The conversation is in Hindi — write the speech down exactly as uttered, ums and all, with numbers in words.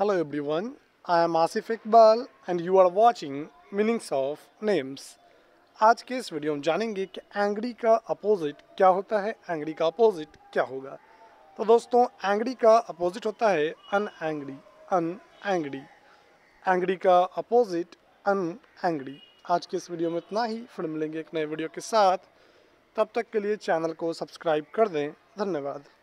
Hello everyone, I am Asif Iqbal and you are watching Meanings of Names. आज के इस वीडियो में जानेंगे कि एंग्री का अपोजिट क्या होता है, एंग्री का अपोजिट क्या होगा। तो दोस्तों, एंग्री का अपोजिट होता है un angry, un angry. Angry का अपोजिट अन एंग्री। आज के इस वीडियो में इतना ही, फिर मिलेंगे एक नए वीडियो के साथ। तब तक के लिए चैनल को सब्सक्राइब कर दें। धन्यवाद।